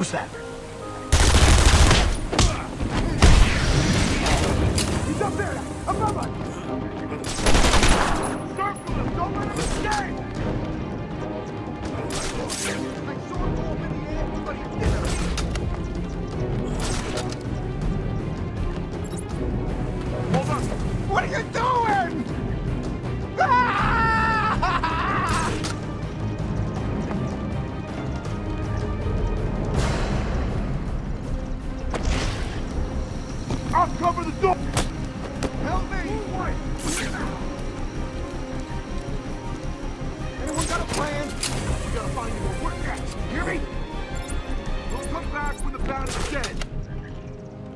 was that? He's up there! Above us! Circle him! Don't let him escape! I saw him go up in the air, but he didn't. Hold on! What are you doing? Ah! I'll cover the door! Help me! Anyone got a plan? We gotta find you where we're at. Hear me? Don't come back when the bat is dead.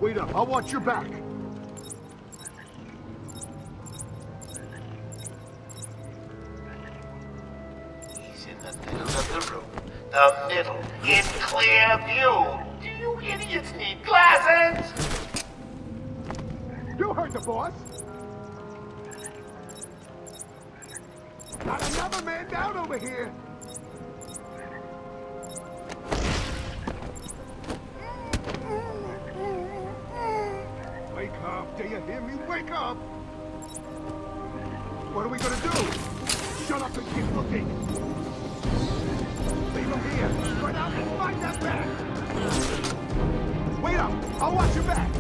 Wait up, I'll watch your back. He's in the middle of the room. The middle, in clear view. Do you idiots need glasses? You heard the boss! Not another man down over here! Wake up! Do you hear me? Wake up! What are we gonna do? Shut up and keep looking! Leave him here! Spread out and find that bat! Wait up! I'll watch your back!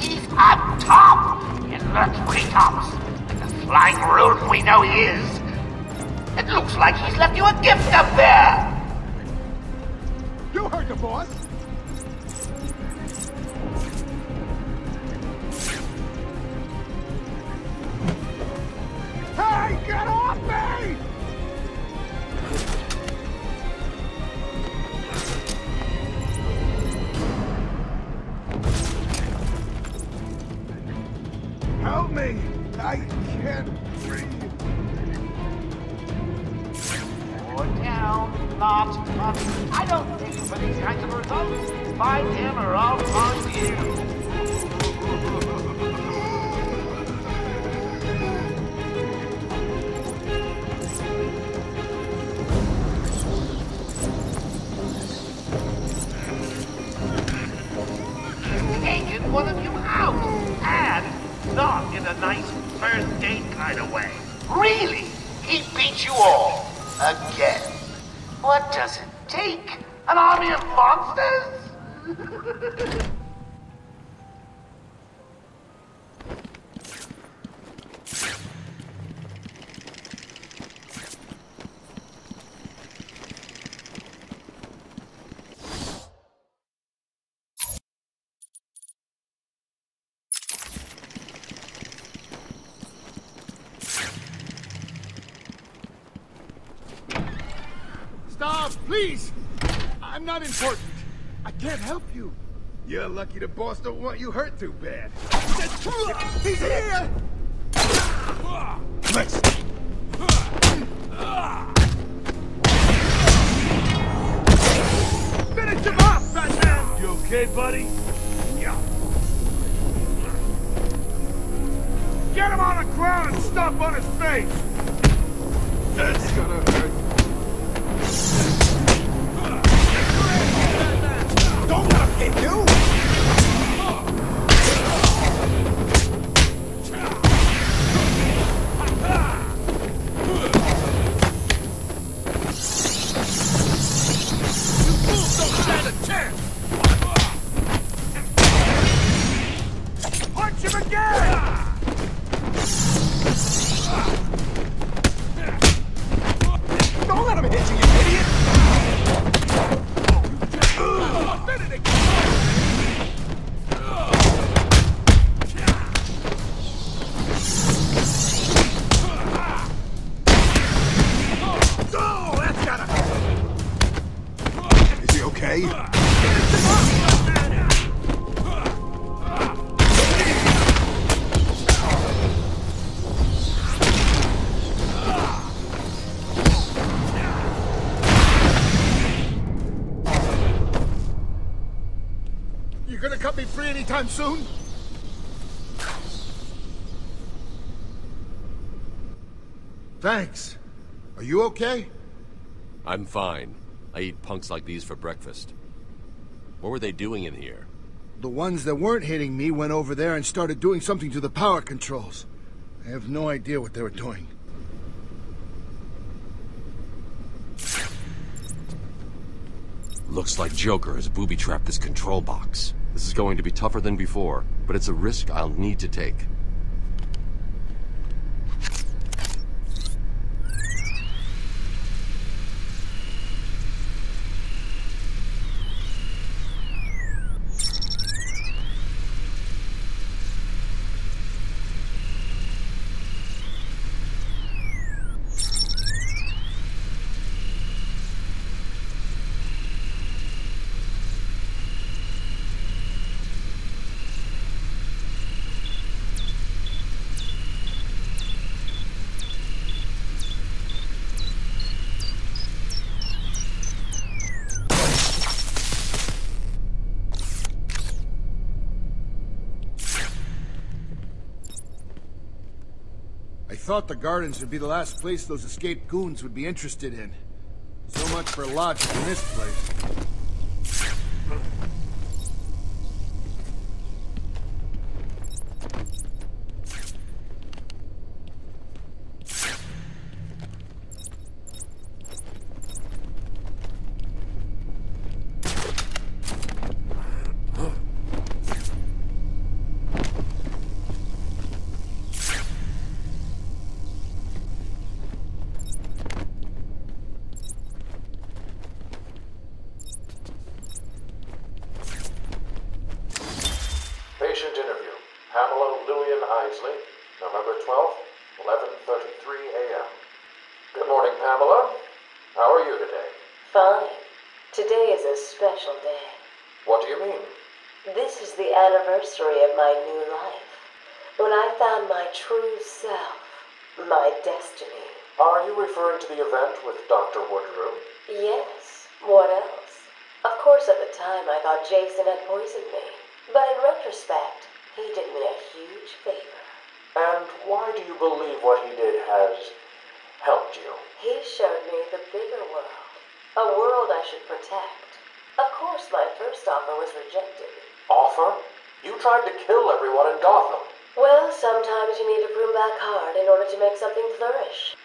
He's up top! In the treetops! In the flying room we know he is! It looks like he's left you a gift up there! You heard the boss! Hey! Get off me! Help me! I can't breathe. Or down, not up. I don't think for these kinds of results. Find him or I'll find you. Taking one of you out, and not in a nice first date kind of way. Really? He beat you all. Again. What does it take? An army of monsters? Please! I'm not important. I can't help you. You're lucky the boss don't want you hurt too bad. He's here! Next! Finish him off, Batman! You okay, buddy? Yeah. Get him on the ground and stomp on his face! That's gonna hurt. Don't let him hit you! Anytime soon? Thanks. Are you okay? I'm fine. I eat punks like these for breakfast. What were they doing in here? The ones that weren't hitting me went over there and started doing something to the power controls. I have no idea what they were doing. Looks like Joker has booby-trapped this control box. This is going to be tougher than before, but it's a risk I'll need to take. I thought the gardens would be the last place those escaped goons would be interested in. So much for logic in this place. Lillian Isley, November 12th, 11:33 a.m. Good morning, Pamela. How are you today? Fine. Today is a special day. What do you mean? This is the anniversary of my new life, when I found my true self, my destiny. Are you referring to the event with Dr. Woodrow? Yes. What else? Of course, at the time I thought Jason had poisoned me, but in retrospect, he did me a huge favor. And why do you believe what he did has helped you? He showed me the bigger world, a world I should protect. Of course, my first offer was rejected. Offer? You tried to kill everyone in Gotham. Well, sometimes you need to prune back hard in order to make something flourish.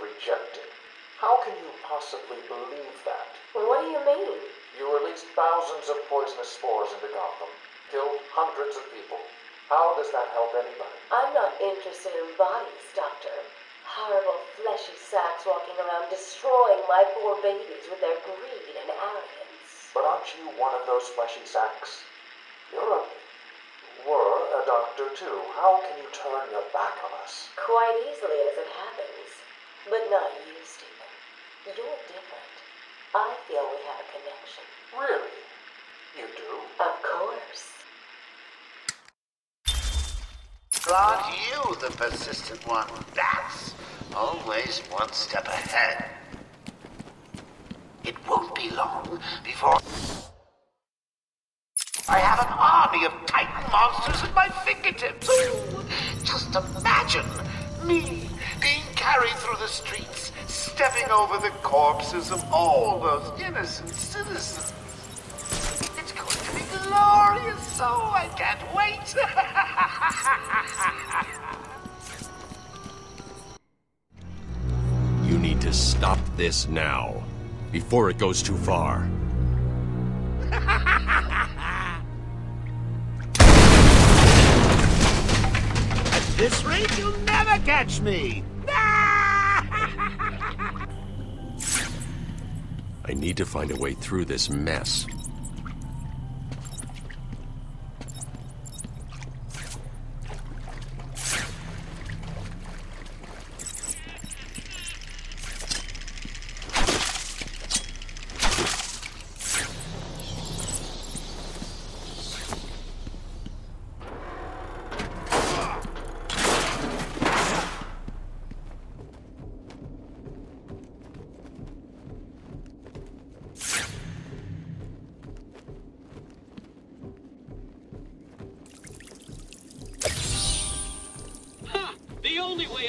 Rejected. How can you possibly believe that? Well, what do you mean? You released thousands of poisonous spores into Gotham, killed hundreds of people. How does that help anybody? I'm not interested in bodies, Doctor. Horrible fleshy sacks walking around destroying my poor babies with their greed and arrogance. But aren't you one of those fleshy sacks? You were a doctor too. How can you turn your back on us? Quite easily, as it happens. But not you, Stephen. You're different. I feel we have a connection. Really? You do? Of course. Aren't you the persistent one? That's always one step ahead. It won't be long before I have an army of Titan monsters at my fingertips. Ooh, just imagine me being carried through the streets, stepping over the corpses of all those innocent citizens. It's going to be glorious, oh, I can't wait! You need to stop this now, before it goes too far. At this rate, you'll never catch me! I need to find a way through this mess.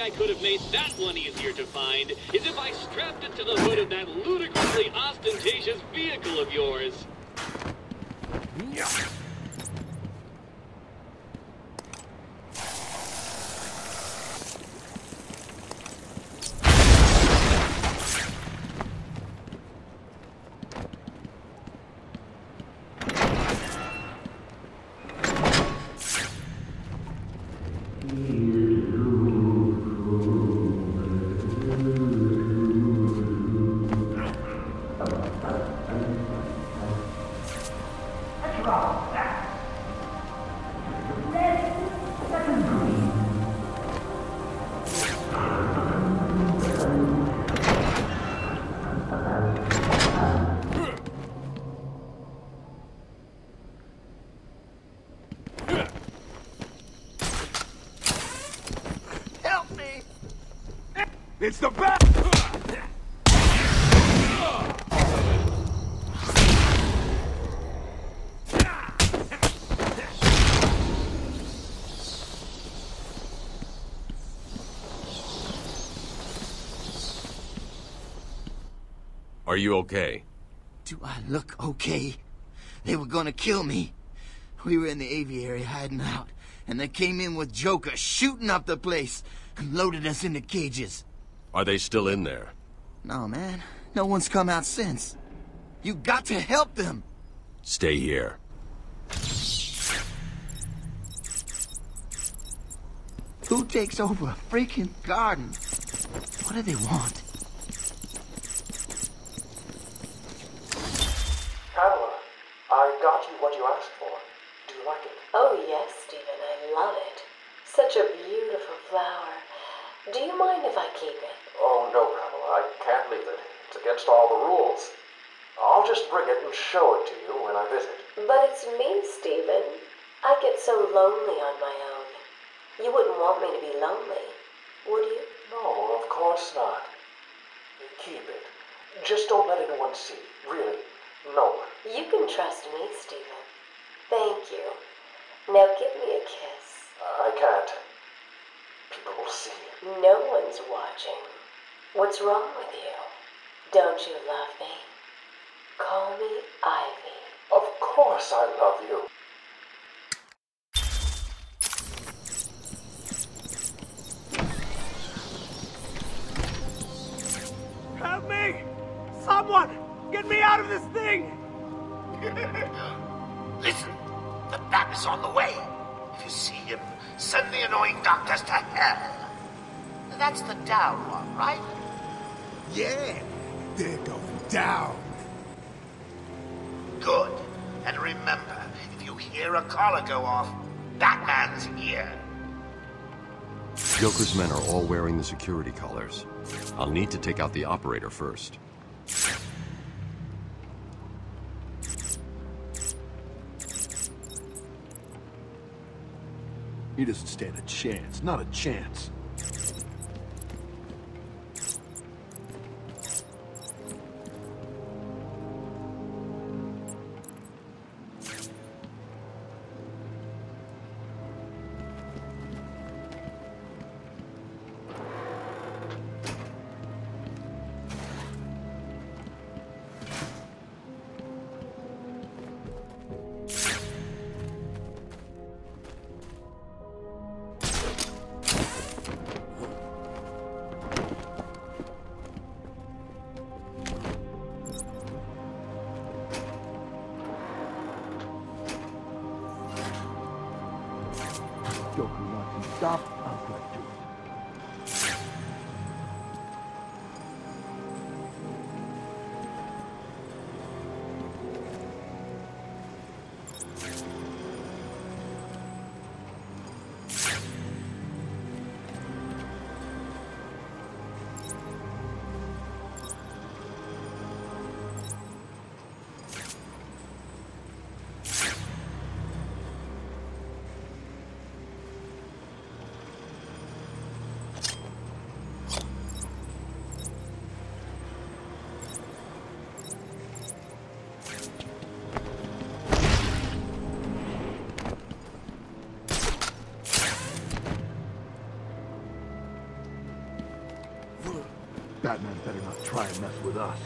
I could have made that one easier to find is if I strapped it to the hood of that ludicrously ostentatious vehicle of yours. Yeah. It's the bat! Are you okay? Do I look okay? They were gonna kill me. We were in the aviary hiding out, and they came in with Joker shooting up the place and loaded us into cages. Are they still in there? No, man. No one's come out since. You got to help them! Stay here. Who takes over a freaking garden? What do they want? Pamela, I got you what you asked for. Do you like it? Oh, yes, Stephen. I love it. Such a beautiful flower. Do you mind if I keep it? Oh, no, Pamela. I can't leave it. It's against all the rules. I'll just bring it and show it to you when I visit. But it's me, Stephen. I get so lonely on my own. You wouldn't want me to be lonely, would you? No, of course not. Keep it. Just don't let anyone see. Really, no one. You can trust me, Stephen. Thank you. Now give me a kiss. I can't. People will see. No one's watching. What's wrong with you? Don't you love me? Call me Ivy. Of course I love you. Help me! Someone! Get me out of this thing! Listen, the bat is on the way. If you see him, send the annoying doctors to hell. That's the down one, right? Yeah, they're going down. Good. And remember, if you hear a collar go off, Batman's here. Joker's men are all wearing the security collars. I'll need to take out the operator first. He doesn't stand a chance. Not a chance. Batman better not try and mess with us.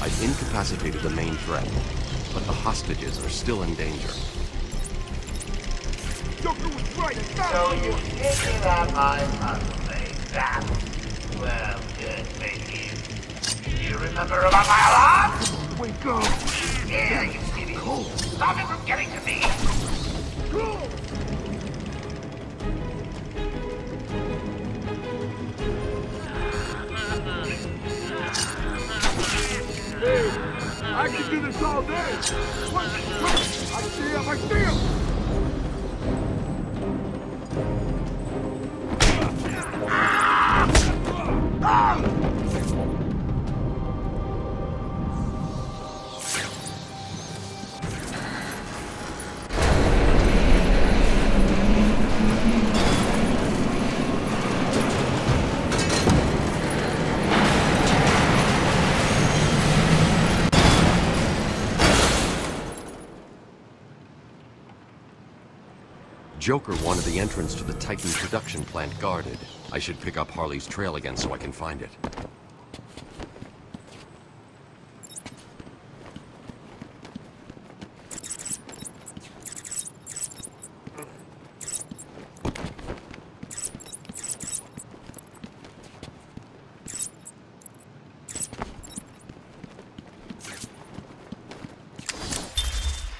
I've incapacitated the main threat, but the hostages are still in danger. Joker was right. So you give me that high muscle, eh? That? Well, good, thank you. You remember about my alarm? Wake up! Yeah, you silly. Stop it from getting to me! Cool. I can do this all day! What? I see him! I see him! Joker wanted the entrance to the Titan production plant guarded. I should pick up Harley's trail again so I can find it.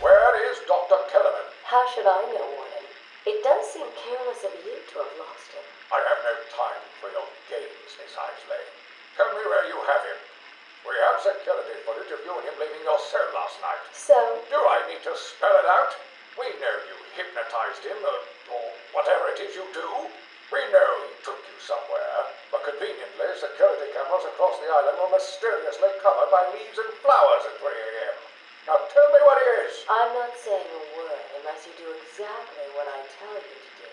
Where is Dr. Kellerman? How should I know? It does seem careless of you to have lost him. I have no time for your games, Miss Isley. Tell me where you have him. We have security footage of you and him leaving your cell last night. So? Do I need to spell it out? We know you hypnotized him, or whatever it is you do. We know he took you somewhere, but conveniently, security cameras across the island were mysteriously covered by leaves and flowers at 3 a.m. Now tell me what he is. I'm not saying a word unless you do exactly what I tell you to do.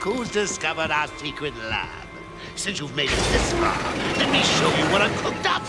Who's discovered our secret lab? Since you've made it this far, let me show you what I've cooked up!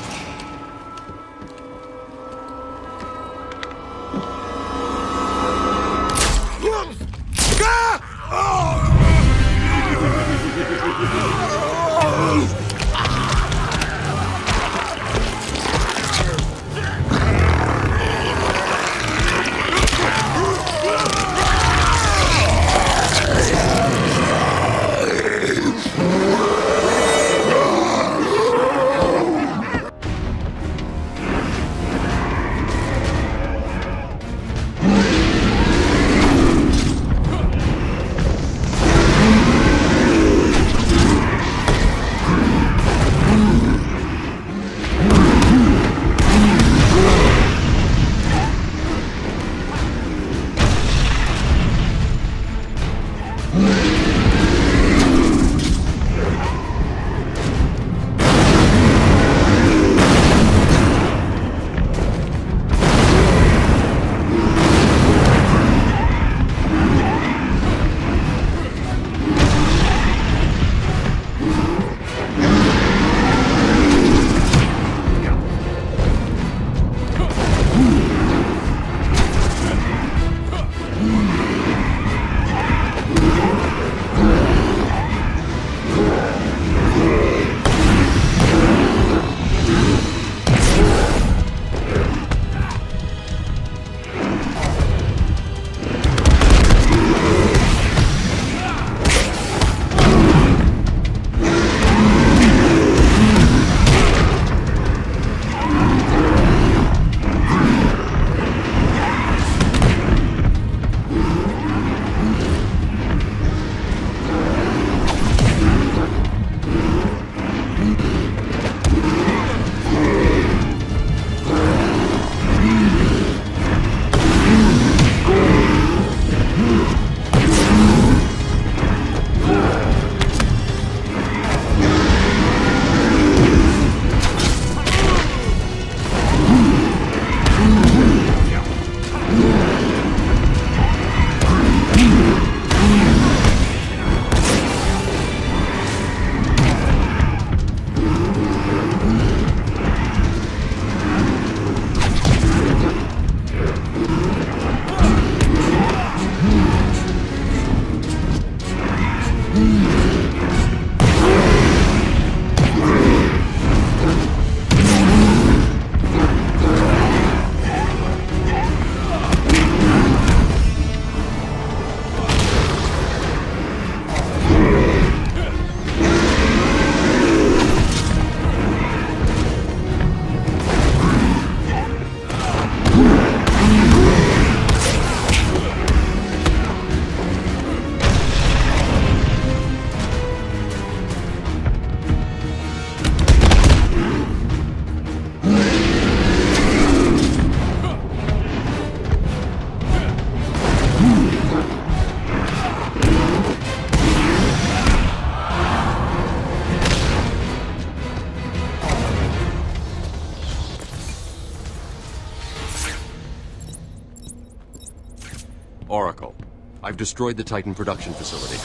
Oracle, I've destroyed the Titan production facility,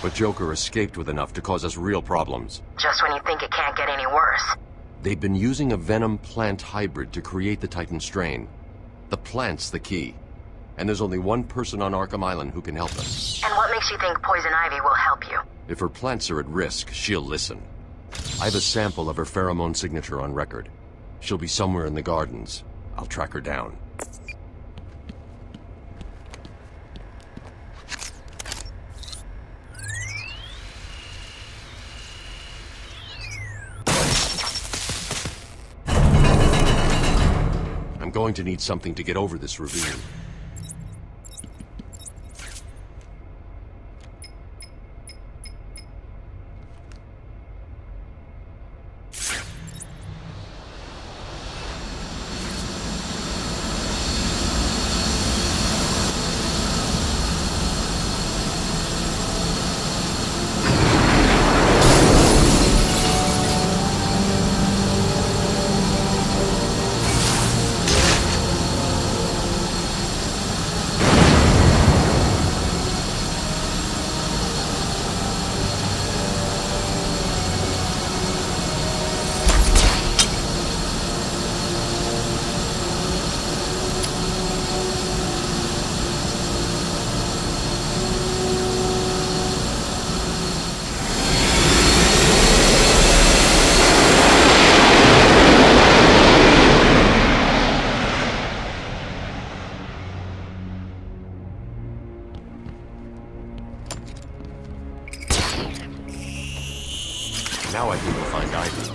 but Joker escaped with enough to cause us real problems. Just when you think it can't get any worse. They've been using a venom plant hybrid to create the Titan strain. The plant's the key, and there's only one person on Arkham Island who can help us. And what makes you think Poison Ivy will help you? If her plants are at risk, she'll listen. I have a sample of her pheromone signature on record. She'll be somewhere in the gardens. I'll track her down. I'm going to need something to get over this ravine. Now I think we'll find Ivy.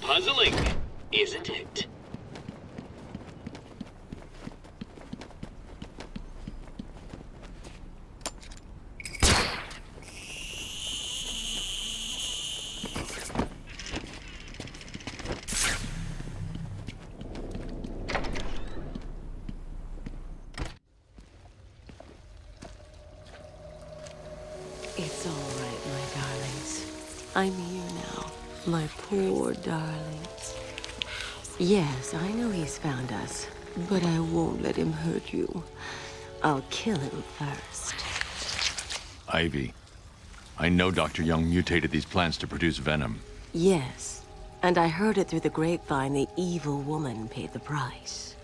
Puzzling, isn't it? It's all right, my darlings. I'm here now, my poor darlings. Yes, I know he's found us, but I won't let him hurt you. I'll kill him first. Ivy, I know Dr. Young mutated these plants to produce venom. Yes, and I heard it through the grapevine. The evil woman paid the price.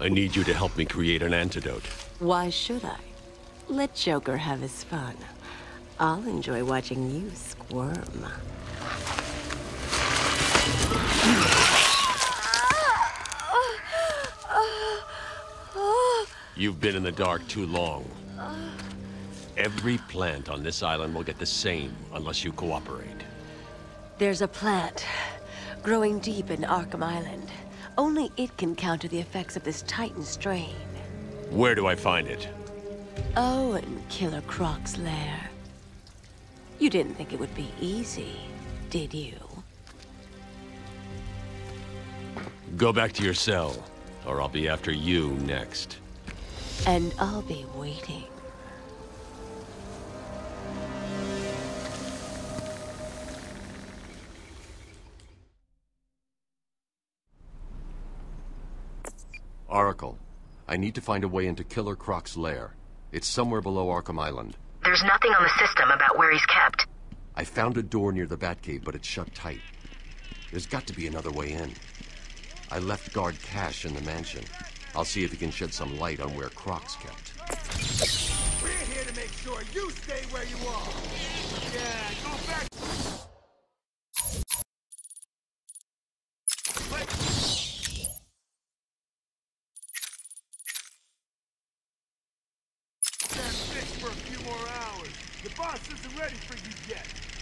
I need you to help me create an antidote. Why should I? Let Joker have his fun. I'll enjoy watching you squirm. You've been in the dark too long. Every plant on this island will get the same unless you cooperate. There's a plant growing deep in Arkham Island. Only it can counter the effects of this Titan strain. Where do I find it? Oh, in Killer Croc's lair. You didn't think it would be easy, did you? Go back to your cell, or I'll be after you next. And I'll be waiting. Oracle, I need to find a way into Killer Croc's lair. It's somewhere below Arkham Island. There's nothing on the system about where he's kept. I found a door near the Batcave, but it's shut tight. There's got to be another way in. I left guard Cash in the mansion. I'll see if he can shed some light on where Croc's kept. We're here to make sure you stay where you are. Yeah, go back. That bitch for a few more hours. The boss isn't ready for you yet.